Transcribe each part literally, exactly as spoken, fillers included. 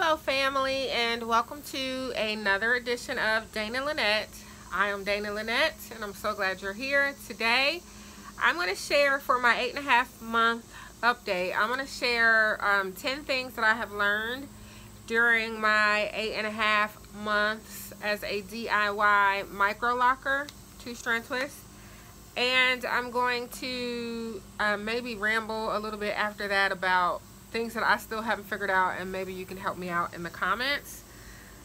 Hello family, and welcome to another edition of Dana Lynnette. I am Dana Lynnette, and I'm so glad you're here. Today I'm going to share, for my eight and a half month update, I'm going to share um, ten things that I have learned during my eight and a half months as a D I Y micro locker two strand twist. And I'm going to uh, maybe ramble a little bit after that about things that I still haven't figured out, and maybe you can help me out in the comments.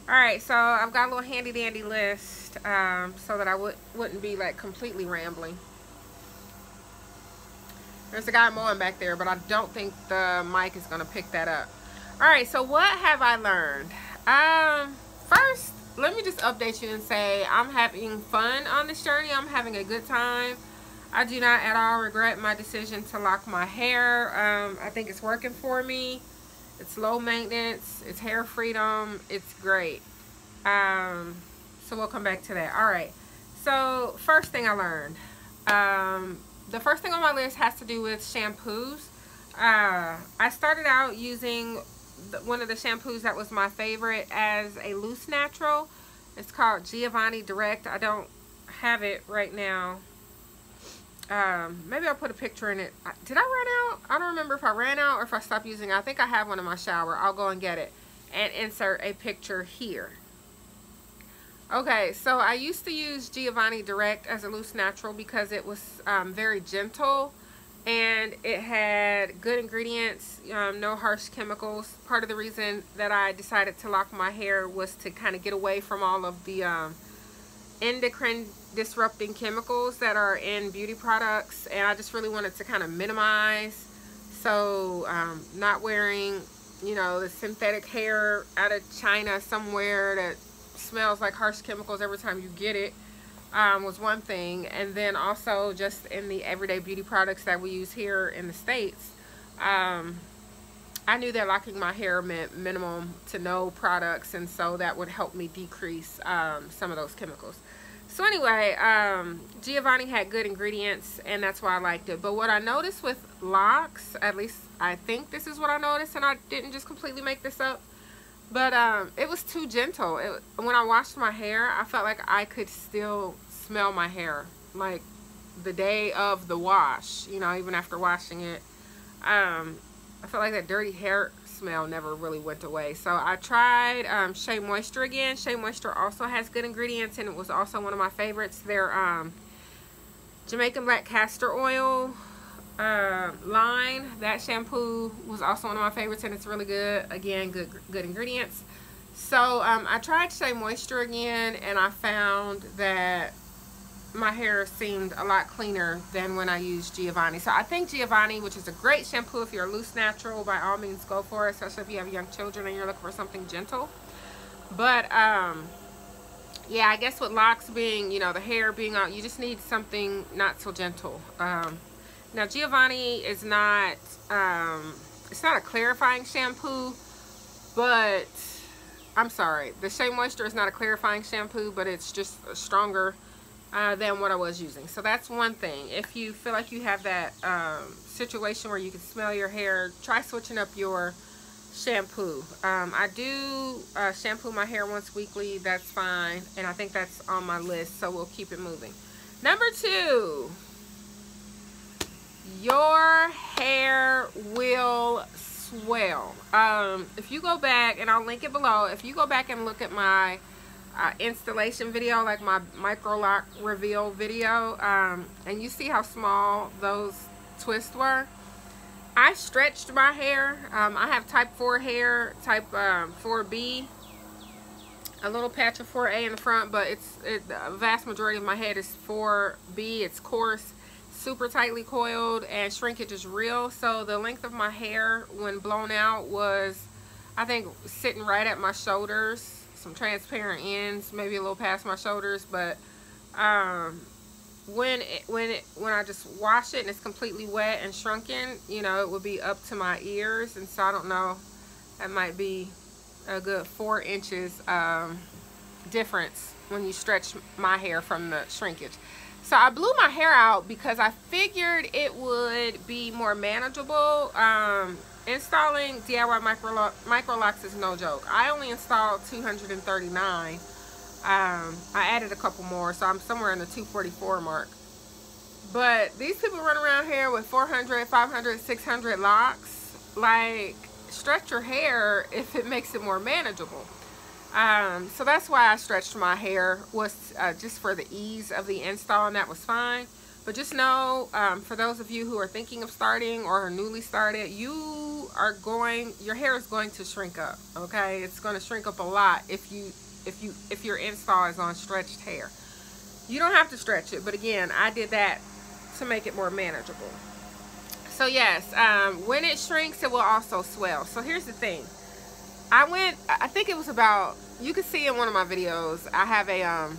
Alright, so I've got a little handy dandy list um, so that I would, wouldn't be like completely rambling. There's a guy mowing back there, but I don't think the mic is going to pick that up. Alright, so what have I learned? Um, first, let me just update you and say I'm having fun on this journey. I'm having a good time. I do not at all regret my decision to lock my hair. Um, I think it's working for me. It's low maintenance. It's hair freedom. It's great. Um, so we'll come back to that. All right. So first thing I learned. Um, the first thing on my list has to do with shampoos. Uh, I started out using the, one of the shampoos that was my favorite as a loose natural. It's called Giovanni Direct. I don't have it right now. Um, maybe I'll put a picture in it. Did I run out? I don't remember if I ran out or if I stopped using it. I think I have one in my shower. I'll go and get it and insert a picture here. Okay, so I used to use Giovanni Direct as a loose natural because it was um, very gentle, and it had good ingredients, um, no harsh chemicals. Part of the reason that I decided to lock my hair was to kind of get away from all of the um, endocrine disrupting chemicals that are in beauty products, and I just really wanted to kind of minimize. So um, not wearing, you know, the synthetic hair out of China somewhere that smells like harsh chemicals every time you get it um, was one thing, and then also just in the everyday beauty products that we use here in the States, um, I knew that locking my hair meant minimum to no products, and so that would help me decrease um, some of those chemicals. So anyway, um, Giovanni had good ingredients, and that's why I liked it. But what I noticed with locks, at least I think this is what I noticed, and I didn't just completely make this up, but um, it was too gentle. It, when I washed my hair, I felt like I could still smell my hair, like the day of the wash, you know, even after washing it. Um, I felt like that dirty hair smell never really went away. So I tried um, Shea Moisture again. Shea Moisture also has good ingredients, and it was also one of my favorites. Their um, Jamaican Black Castor Oil uh, line, that shampoo was also one of my favorites, and it's really good. Again, good good ingredients. So um, I tried Shea Moisture again, and I found that my hair seemed a lot cleaner than when I used Giovanni. So I think Giovanni, which is a great shampoo if you're a loose natural, by all means go for it, especially if you have young children and you're looking for something gentle. But um, yeah, I guess with locks being, you know, the hair being out, you just need something not so gentle. Um, now Giovanni is not, um, it's not a clarifying shampoo, but I'm sorry, the Shea Moisture is not a clarifying shampoo, but it's just a stronger Uh, than what I was using. So that's one thing. If you feel like you have that um, situation where you can smell your hair, try switching up your shampoo. Um, I do uh, shampoo my hair once weekly. That's fine. And I think that's on my list, so we'll keep it moving. Number two, your hair will swell. Um, if you go back, and I'll link it below, if you go back and look at my Uh, installation video, like my Microloc reveal video, um, and you see how small those twists were. I stretched my hair. um, I have type four hair, type um, four B, a little patch of four A in the front, but it's it, the vast majority of my head is four B. It's coarse, super tightly coiled, and shrinkage is real. So the length of my hair when blown out was, I think, sitting right at my shoulders, some transparent ends, maybe a little past my shoulders. But um, when it, when it, when I just wash it and it's completely wet and shrunken, you know, it would be up to my ears. And so I don't know, that might be a good four inches um, difference when you stretch my hair from the shrinkage. So I blew my hair out because I figured it would be more manageable. Um, Installing D I Y Microlocs Microlocs is no joke. I only installed two hundred thirty-nine. Um, I added a couple more, so I'm somewhere in the two forty-four mark. But these people run around here with four hundred, five hundred, six hundred locks. Like, stretch your hair if it makes it more manageable. Um, so that's why I stretched my hair, was uh, just for the ease of the install, and that was fine. But just know, um, for those of you who are thinking of starting or are newly started, you are going, your hair is going to shrink up, okay? It's going to shrink up a lot if you, if you, if your install is on stretched hair. You don't have to stretch it, but again, I did that to make it more manageable. So yes, um, when it shrinks, it will also swell. So here's the thing. I went, I think it was about, you can see in one of my videos, I have a, um,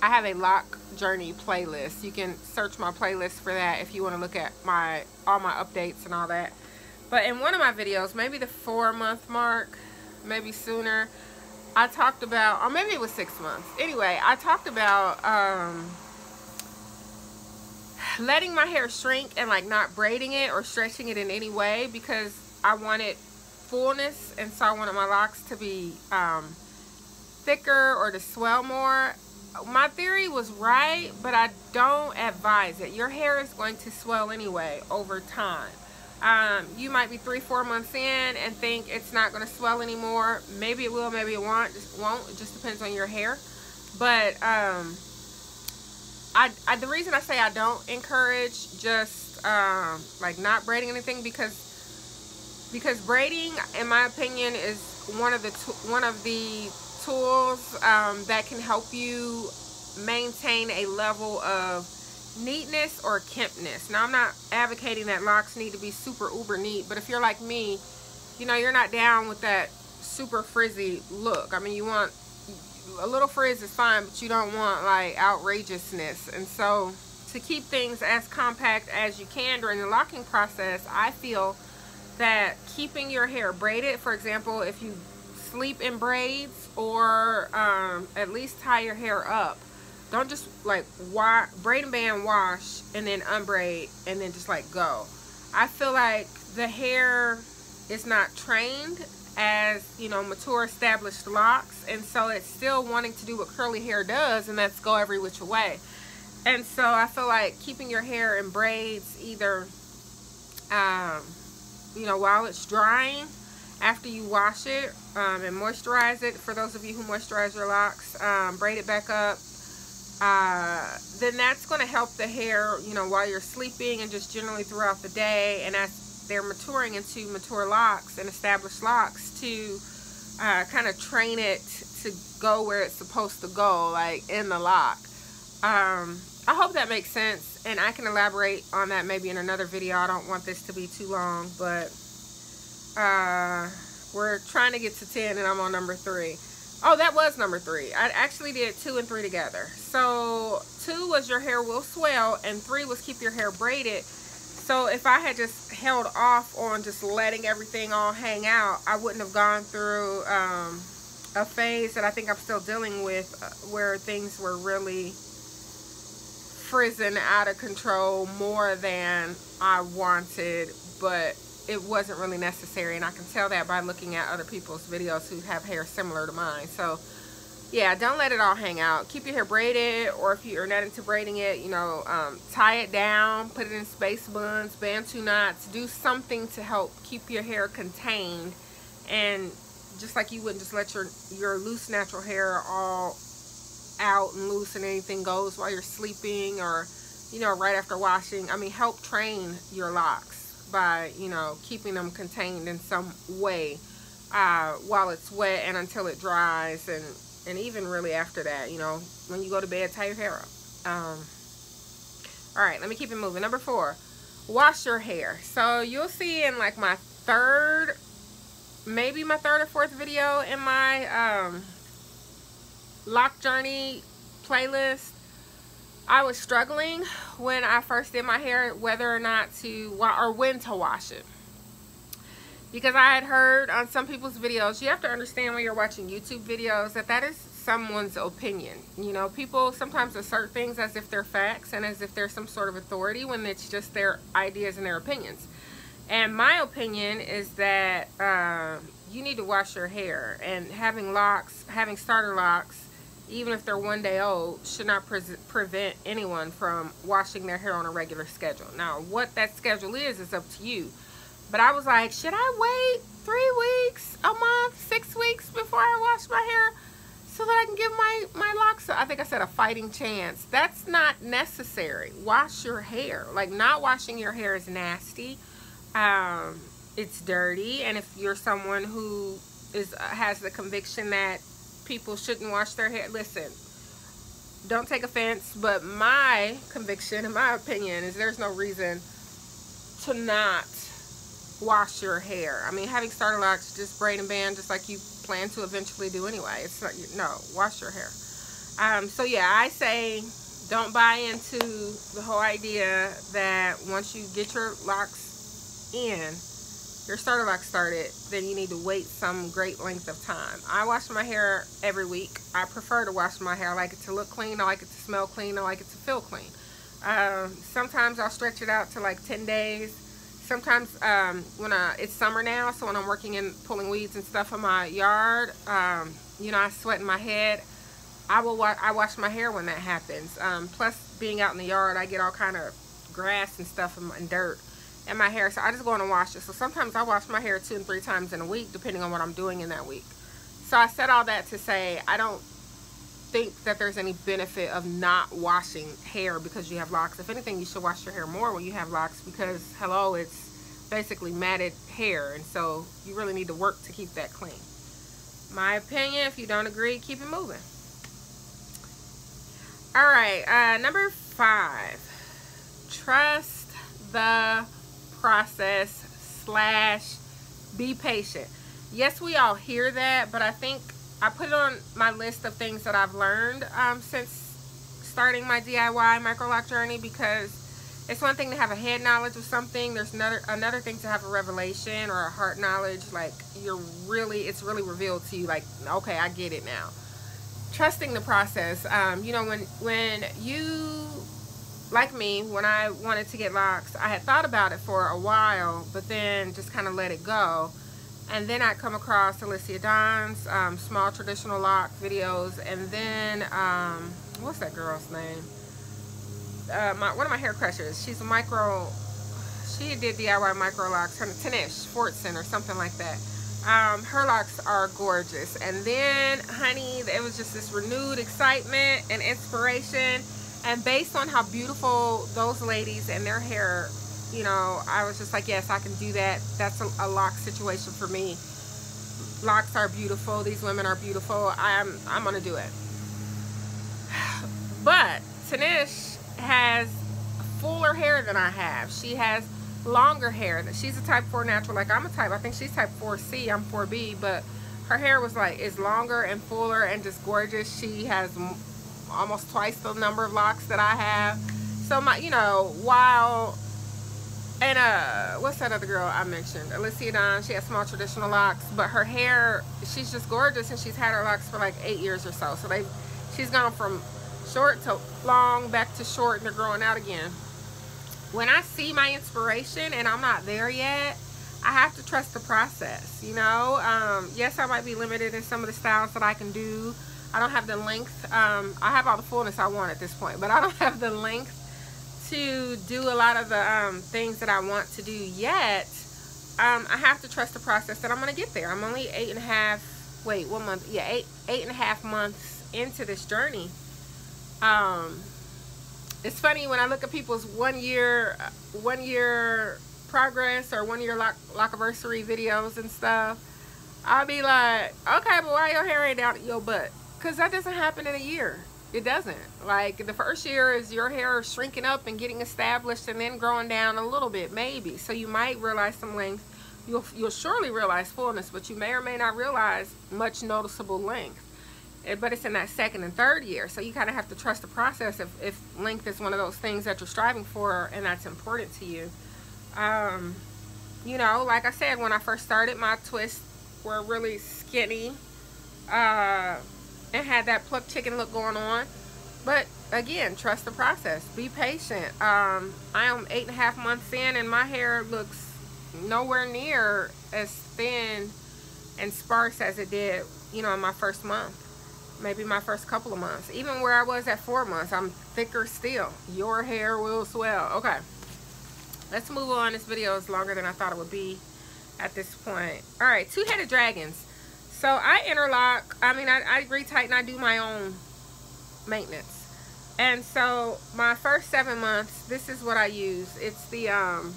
I have a lock journey playlist. You can search my playlist for that if you want to look at my all my updates and all that. But in one of my videos, maybe the four month mark, maybe sooner, I talked about, or maybe it was six months. Anyway, I talked about um, letting my hair shrink and like not braiding it or stretching it in any way, because I wanted fullness, and so I wanted my locks to be um, thicker or to swell more. My theory was right, but I don't advise it. Your hair is going to swell anyway over time. Um, you might be three, four months in and think it's not going to swell anymore. Maybe it will, maybe it won't. Just won't. It just depends on your hair. But um, I, I, the reason I say I don't encourage just um, like not braiding anything, because because braiding, in my opinion, is one of the one of the tools um, that can help you maintain a level of neatness or kempness. Now, I'm not advocating that locks need to be super uber neat, but if you're like me, you know, you're not down with that super frizzy look. I mean, you want a little frizz is fine, but you don't want like outrageousness. And so to keep things as compact as you can during the locking process, I feel that keeping your hair braided, for example, if you sleep in braids, or um, at least tie your hair up. Don't just like wa braid and band, wash, and then unbraid, and then just like go. I feel like the hair is not trained as, you know, mature established locks, and so it's still wanting to do what curly hair does, and that's go every which way. And so I feel like keeping your hair in braids, either um, you know, while it's drying, after you wash it um, and moisturize it, for those of you who moisturize your locks, um, braid it back up, uh, then that's going to help the hair, you know, while you're sleeping and just generally throughout the day, and as they're maturing into mature locks and established locks, to uh, kind of train it to go where it's supposed to go, like in the lock. Um, I hope that makes sense, and I can elaborate on that maybe in another video. I don't want this to be too long, but uh we're trying to get to ten, and I'm on number three. Oh, that was number three. I actually did two and three together. So two was your hair will swell, and three was keep your hair braided. So if I had just held off on just letting everything all hang out, I wouldn't have gone through um a phase that I think I'm still dealing with, where things were really frizzing out of control more than I wanted, but it wasn't really necessary. And I can tell that by looking at other people's videos who have hair similar to mine. So yeah, don't let it all hang out. Keep your hair braided, or if you're not into braiding it, you know, um, tie it down, put it in space buns, bantu knots, do something to help keep your hair contained. And just like you wouldn't just let your, your loose natural hair all out and loose and anything goes while you're sleeping, or, you know, right after washing. I mean, help train your locks by, you know, keeping them contained in some way uh, while it's wet and until it dries, and, and even really after that, you know, when you go to bed, tie your hair up. Um, all right, let me keep it moving. Number four, wash your hair. So you'll see in like my third, maybe my third or fourth video in my um, lock journey playlist, I was struggling when I first did my hair whether or not to, or when to wash it, because I had heard on some people's videos, you have to understand when you're watching YouTube videos that that is someone's opinion. You know, people sometimes assert things as if they're facts and as if they're some sort of authority when it's just their ideas and their opinions. And my opinion is that uh, you need to wash your hair, and having locks, having starter locks, even if they're one day old, should not pre prevent anyone from washing their hair on a regular schedule. Now, what that schedule is, is up to you. But I was like, should I wait three weeks, a month, six weeks before I wash my hair so that I can give my, my locks, I think I said, a fighting chance? That's not necessary. Wash your hair. Like, not washing your hair is nasty. Um, it's dirty, and if you're someone who is has the conviction that people shouldn't wash their hair, listen, don't take offense, but my conviction and my opinion is there's no reason to not wash your hair. I mean, having starter locks, just braid and band, just like you plan to eventually do anyway. It's like, no, wash your hair. Um, so yeah, I say don't buy into the whole idea that once you get your locks in, your starter lock started, then you need to wait some great length of time. I wash my hair every week. I prefer to wash my hair. I like it to look clean. I like it to smell clean. I like it to feel clean. Um, sometimes I'll stretch it out to like ten days. Sometimes um, when I, it's summer now, so when I'm working in pulling weeds and stuff in my yard, um, you know, I sweat in my head. I will wa I wash my hair when that happens. Um, plus, being out in the yard, I get all kind of grass and stuff and, and dirt in my hair, so I just go in and wash it. So sometimes I wash my hair two and three times in a week, depending on what I'm doing in that week. So I said all that to say, I don't think that there's any benefit of not washing hair because you have locks. If anything, you should wash your hair more when you have locks, because hello, it's basically matted hair, and so you really need to work to keep that clean. My opinion. If you don't agree, keep it moving. All right, uh, number five, trust the process slash be patient. Yes, we all hear that, but I think I put it on my list of things that I've learned um, since starting my D I Y microloc journey, because it's one thing to have a head knowledge of something. There's another another thing to have a revelation or a heart knowledge, like you're really, it's really revealed to you, like, okay, I get it now. Trusting the process. Um, you know, when when you like me, when I wanted to get locks, I had thought about it for a while, but then just kind of let it go. And then I come across Alicia Dunn's um, small traditional lock videos, and then um, what's that girl's name? Uh, my, one of my hair crushers. She's a micro. She did D I Y micro locks. Her Tanish Fortson or something like that. Um, her locks are gorgeous. And then, honey, it was just this renewed excitement and inspiration. And based on how beautiful those ladies and their hair, you know, I was just like, yes, I can do that. That's a, a lock situation for me. Locks are beautiful. These women are beautiful. I'm, I'm going to do it. But Tanish has fuller hair than I have. She has longer hair. She's a type four natural. Like, I'm a type, I think she's type four C. I'm four B. But her hair was like, is longer and fuller and just gorgeous. She has almost twice the number of locks that I have. So my, you know, while, and uh, what's that other girl I mentioned? Alicia Dunn, she has small traditional locks, but her hair, she's just gorgeous, and she's had her locks for like eight years or so. So they, she's gone from short to long, back to short, and they're growing out again. When I see my inspiration and I'm not there yet, I have to trust the process, you know? Um, yes, I might be limited in some of the styles that I can do. I don't have the length. Um, I have all the fullness I want at this point, but I don't have the length to do a lot of the um, things that I want to do yet. Um, I have to trust the process that I'm going to get there. I'm only eight and a half, wait, one month, yeah, eight, eight and a half months into this journey. Um, it's funny when I look at people's one year, one year progress or one year lock, lockiversary videos and stuff. I'll be like, okay, but why your hair ain't down your butt? Because that doesn't happen in a year. It doesn't. Like, the first year is your hair shrinking up and getting established and then growing down a little bit, maybe. So you might realize some length. You'll, you'll surely realize fullness, but you may or may not realize much noticeable length. But it's in that second and third year. So you kind of have to trust the process if, if length is one of those things that you're striving for and that's important to you. Um, you know, like I said, when I first started, my twists were really skinny. Uh... and had that plucked chicken look going on. But again, trust the process, be patient. um I am eight and a half months in and my hair looks nowhere near as thin and sparse as it did, you know, in my first month, maybe my first couple of months. Even where I was at four months, I'm thicker still. Your hair will swell. Okay, let's move on. This video is longer than I thought it would be at this point. All right, two-headed dragons. So I interlock, I mean, I, I retighten, I do my own maintenance. And so my first seven months, this is what I use. It's the um,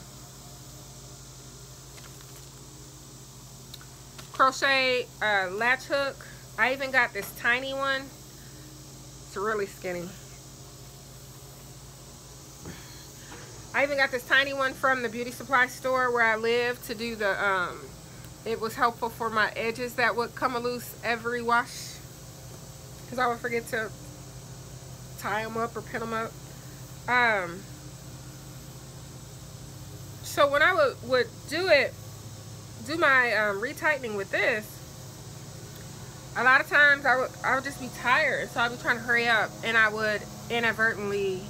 crochet uh, latch hook. I even got this tiny one. It's really skinny. I even got this tiny one from the beauty supply store where I live to do the, um, it was helpful for my edges that would come loose every wash, because I would forget to tie them up or pin them up. Um, so when I would, would do it, do my um, retightening with this, a lot of times I would, I would just be tired, so I'd be trying to hurry up, and I would inadvertently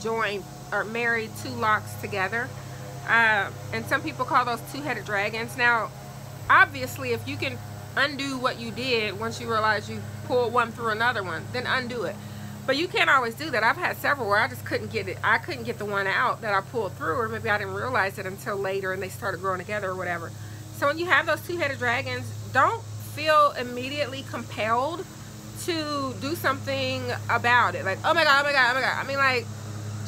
join or marry two locks together. Uh, and some people call those two-headed dragons. Now, obviously, if you can undo what you did once you realize you pulled one through another one, then undo it. But you can't always do that. I've had several where I just couldn't get it. I couldn't get the one out that I pulled through, or maybe I didn't realize it until later and they started growing together or whatever. So when you have those two-headed dragons, don't feel immediately compelled to do something about it. Like, oh my God, oh my God, oh my God. I mean, like,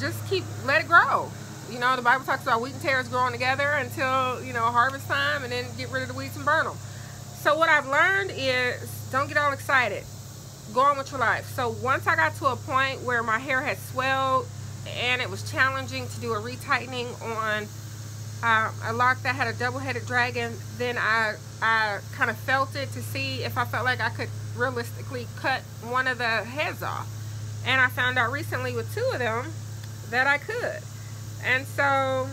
just keep, let it grow. You know, the Bible talks about wheat and tares growing together until, you know, harvest time, and then get rid of the weeds and burn them. So what I've learned is, don't get all excited. Go on with your life. So once I got to a point where my hair had swelled and it was challenging to do a retightening on uh, a lock that had a double-headed dragon, then I, I kind of felt it to see if I felt like I could realistically cut one of the heads off. And I found out recently with two of them that I could. And so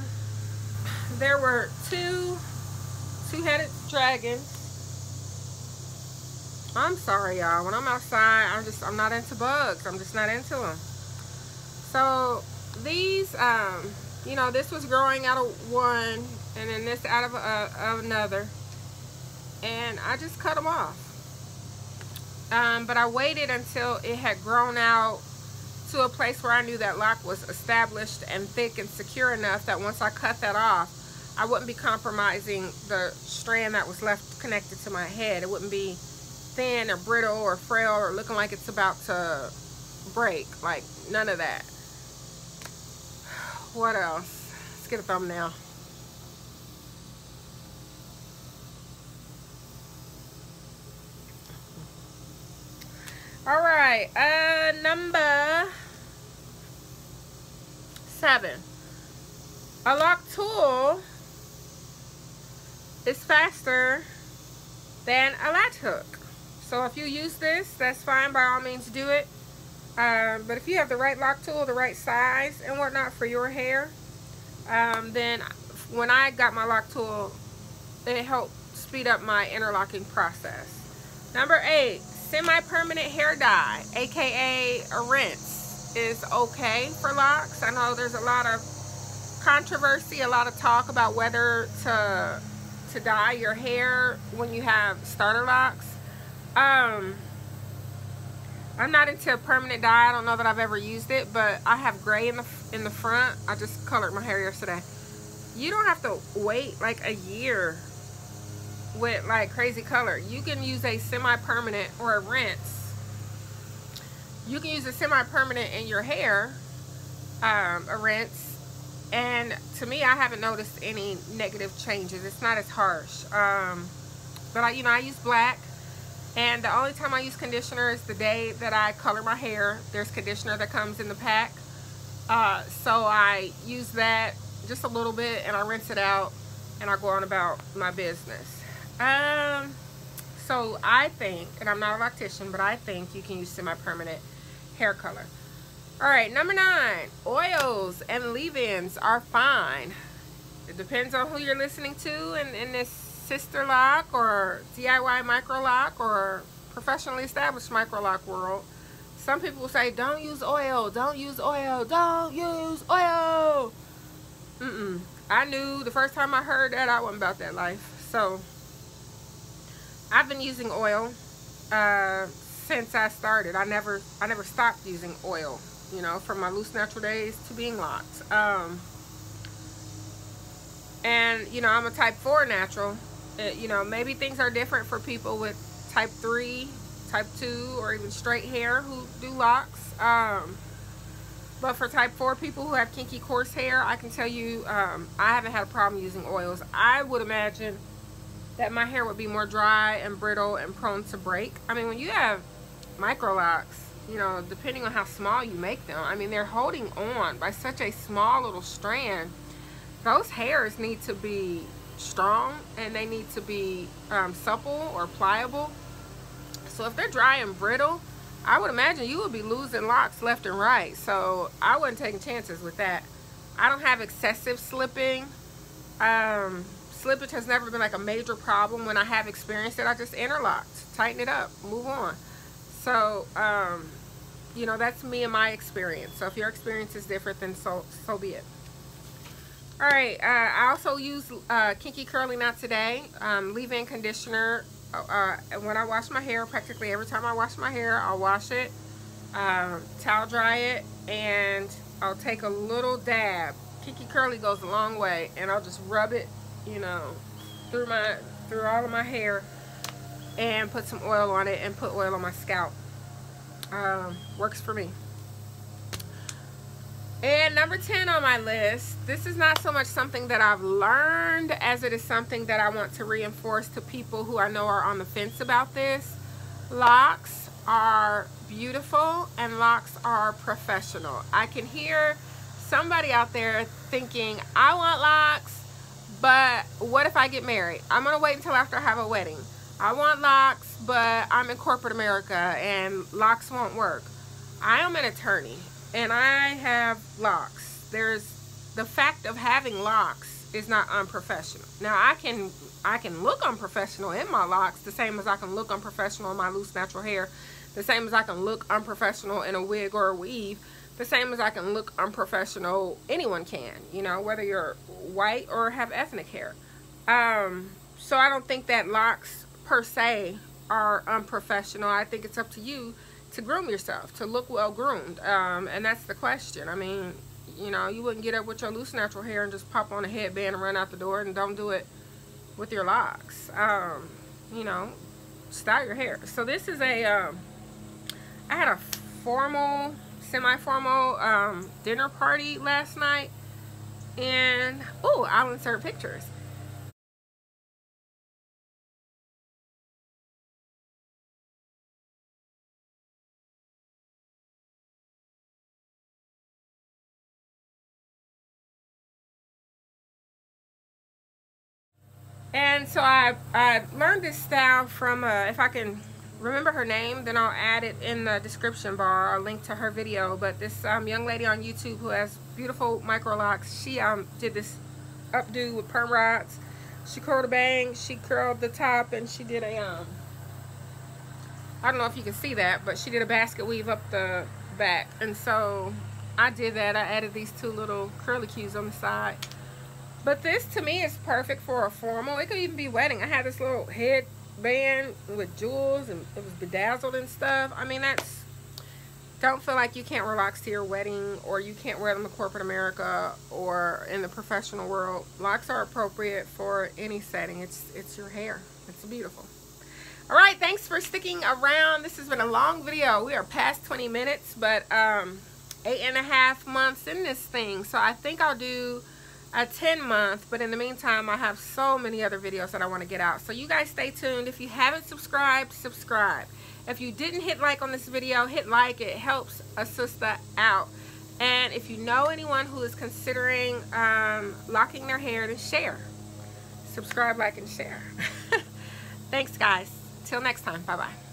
there were two two-headed dragons. I'm sorry, y'all. When I'm outside, I'm just, I'm not into bugs. I'm just not into them. So these, um, you know, this was growing out of one, and then this out of a, another. And I just cut them off. Um, but I waited until it had grown out to a place where I knew that lock was established and thick and secure enough that once I cut that off, I wouldn't be compromising the strand that was left connected to my head. It wouldn't be thin or brittle or frail or looking like it's about to break. Like, none of that. What else? Let's get a thumbnail. All right, uh, number seven. A lock tool is faster than a latch hook. So if you use this, that's fine. By all means, do it. Um, but if you have the right lock tool, the right size and whatnot for your hair, um, then when I got my lock tool, it helped speed up my interlocking process. Number eight, semi-permanent hair dye, aka a rinse, is okay for locks. I know there's a lot of controversy, a lot of talk about whether to, to dye your hair when you have starter locks. Um, I'm not into permanent dye. I don't know that I've ever used it, but I have gray in the in the front. I just colored my hair yesterday. You don't have to wait like a year with like crazy color. You can use a semi-permanent or a rinse. You can use a semi-permanent in your hair, um, a rinse, and to me, I haven't noticed any negative changes. It's not as harsh. Um, but I, you know, I use black. And the only time I use conditioner is the day that I color my hair. There's conditioner that comes in the pack. Uh, so I use that just a little bit, and I rinse it out, and I go on about my business. Um, so I think, and I'm not a loctician, but I think you can use semi-permanent hair color. All right, number nine, oils and leave-ins are fine. It depends on who you're listening to and in this Sisterlock or D I Y Microloc or professionally established Microloc world. Some people will say, don't use oil, don't use oil, don't use oil. Mm-mm. I knew the first time I heard that I wasn't about that life. So I've been using oil uh, since I started. I never I never stopped using oil, you know, from my loose natural days to being locked. Um, and, you know, I'm a type four natural. It, you know, maybe things are different for people with type three, type two, or even straight hair who do locks. Um, but for type four people who have kinky coarse hair, I can tell you um, I haven't had a problem using oils. I would imagine that my hair would be more dry and brittle and prone to break. I mean, when you have Microlocs, you know, depending on how small you make them, I mean, they're holding on by such a small little strand. Those hairs need to be strong and they need to be um, supple or pliable. So if they're dry and brittle, I would imagine you would be losing locks left and right. So I wasn't taking chances with that. I don't have excessive slipping. Um, slippage has never been like a major problem. When I have experienced it, I just interlocked, tighten it up, move on. So, um, you know, that's me and my experience. So if your experience is different, then so, so be it. All right, uh, I also use uh, Kinky Curly, not today, um, leave-in conditioner. Uh, when I wash my hair, practically every time I wash my hair, I'll wash it, um, towel dry it, and I'll take a little dab. Kinky Curly goes a long way, and I'll just rub it, you know, through my through all of my hair, and put some oil on it, and put oil on my scalp. Um, works for me. And number ten on my list, this is not so much something that I've learned as it is something that I want to reinforce to people who I know are on the fence about this. Locks are beautiful and locks are professional. I can hear somebody out there thinking, I want locks, but what if I get married? I'm going to wait until after I have a wedding. I want locks, but I'm in corporate America and locks won't work. I am an attorney. And I have locks. There's the fact of having locks is not unprofessional. Now I can I can look unprofessional in my locks the same as I can look unprofessional in my loose natural hair, the same as I can look unprofessional in a wig or a weave, the same as I can look unprofessional. Anyone can, you know, whether you're white or have ethnic hair. Um, so I don't think that locks per se are unprofessional. I think it's up to you to groom yourself, to look well groomed, um, and that's the question. I mean, you know, you wouldn't get up with your loose natural hair and just pop on a headband and run out the door, and don't do it with your locks. Um, you know, style your hair. So this is a, um, I had a formal, semi-formal um, dinner party last night, and, oh, I'll insert pictures. And so I, I learned this style from, uh, if I can remember her name, then I'll add it in the description bar. I'll link to her video. But this um, young lady on YouTube who has beautiful micro locks, she um, did this updo with perm rods. She curled a bang, she curled the top, and she did a, um, I don't know if you can see that, but she did a basket weave up the back. And so I did that. I added these two little curlicues on the side. But this, to me, is perfect for a formal. It could even be wedding. I had this little headband with jewels, and it was bedazzled and stuff. I mean, that's... Don't feel like you can't wear locks to your wedding, or you can't wear them in corporate America, or in the professional world. Locks are appropriate for any setting. It's, it's your hair. It's beautiful. All right, thanks for sticking around. This has been a long video. We are past twenty minutes, but um, eight and a half months in this thing. So I think I'll do... a ten month, but in the meantime I have so many other videos that I want to get out, so you guys stay tuned. If you haven't subscribed, subscribe. If you didn't hit like on this video, hit like. It helps a sister out. And if you know anyone who is considering um, locking their hair, then share. Subscribe, like, and share. Thanks guys, till next time. Bye bye.